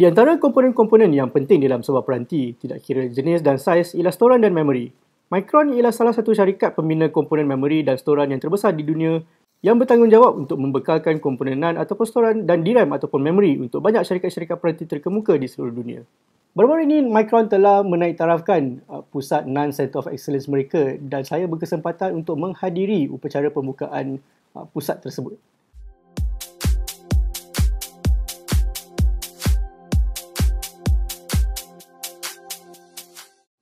Di antara komponen-komponen yang penting dalam sebuah peranti, tidak kira jenis dan saiz, ialah storan dan memori. Micron ialah salah satu syarikat pembina komponen memori dan storan yang terbesar di dunia yang bertanggungjawab untuk membekalkan komponen NAND ataupun storan dan DRAM ataupun memori untuk banyak syarikat-syarikat peranti terkemuka di seluruh dunia. Baru-baru ini, Micron telah menaiktarafkan pusat NAND Centre of Excellence mereka dan saya berkesempatan untuk menghadiri upacara pembukaan pusat tersebut.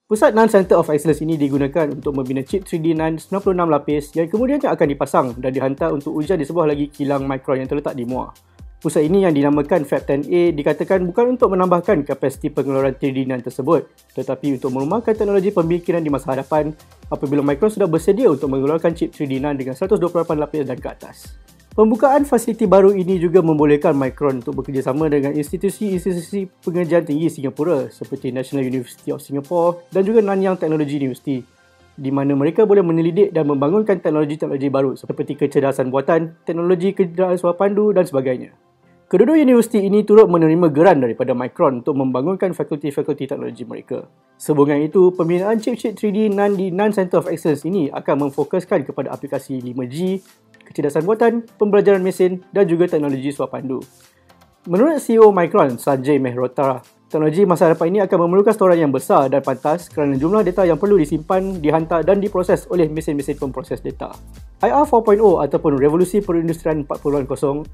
Pusat NAND Centre of Excellence ini digunakan untuk membina chip 3D NAND 96 lapis yang kemudiannya akan dipasang dan dihantar untuk ujian di sebuah lagi kilang Micron yang terletak di Muar. Pusat ini yang dinamakan Fab10A dikatakan bukan untuk menambahkan kapasiti pengeluaran 3D NAND tersebut, tetapi untuk merumahkan teknologi pemikiran di masa hadapan apabila Micron sudah bersedia untuk mengeluarkan chip 3D NAND dengan 128 lapis dan ke atas. Pembukaan fasiliti baru ini juga membolehkan Micron untuk bekerjasama dengan institusi-institusi pengajian tinggi Singapura seperti National University of Singapore dan juga Nanyang Technology University, di mana mereka boleh menelidik dan membangunkan teknologi-teknologi baru seperti kecerdasan buatan, teknologi kenderaan swapandu dan sebagainya. Kedua-dua universiti ini turut menerima geran daripada Micron untuk membangunkan fakulti-fakulti teknologi mereka. Sehubungan itu, pembinaan chip-chip 3D NAND di NAND Centre of Excellence ini akan memfokuskan kepada aplikasi 5G, kecerdasan buatan, pembelajaran mesin dan juga teknologi swapandu. Menurut CEO Micron, Sanjay Mehrotra, teknologi masa hadapan ini akan memerlukan storan yang besar dan pantas kerana jumlah data yang perlu disimpan, dihantar dan diproses oleh mesin-mesin pemproses data. IR 4.0 ataupun Revolusi Perindustrian 4.0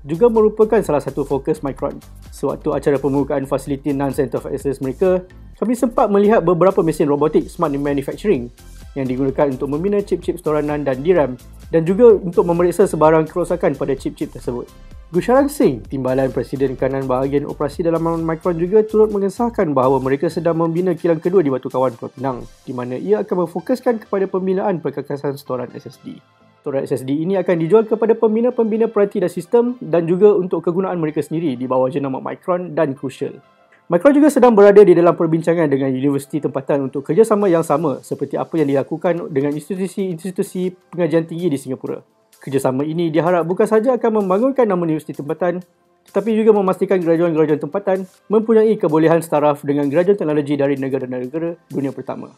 juga merupakan salah satu fokus Micron. Sewaktu acara pembukaan fasiliti NAND Centre of Excellence mereka, kami sempat melihat beberapa mesin robotik smart manufacturing yang digunakan untuk membina chip-chip storan NAND dan DRAM dan juga untuk memeriksa sebarang kerosakan pada chip-chip tersebut. Gusharan Singh, Timbalan Presiden Kanan Bahagian Operasi Dalaman Micron juga turut mengesahkan bahawa mereka sedang membina kilang kedua di Batu Kawan, Pulau Pinang, di mana ia akan memfokuskan kepada pembinaan perkakasan storan SSD. Storan SSD ini akan dijual kepada pembina-pembina peranti dan sistem dan juga untuk kegunaan mereka sendiri di bawah jenama Micron dan Crucial. Micron juga sedang berada di dalam perbincangan dengan universiti tempatan untuk kerjasama yang sama seperti apa yang dilakukan dengan institusi-institusi pengajian tinggi di Singapura. Kerjasama ini diharap bukan sahaja akan membangunkan nama universiti tempatan, tetapi juga memastikan graduan-graduan tempatan mempunyai kebolehan setaraf dengan graduan teknologi dari negara-negara dunia pertama.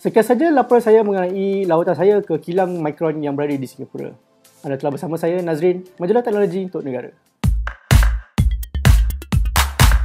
Sekian sahaja laporan saya mengenai lawatan saya ke kilang Micron yang berada di Singapura. Anda telah bersama saya, Nazrin, Majalah Teknologi untuk Negara.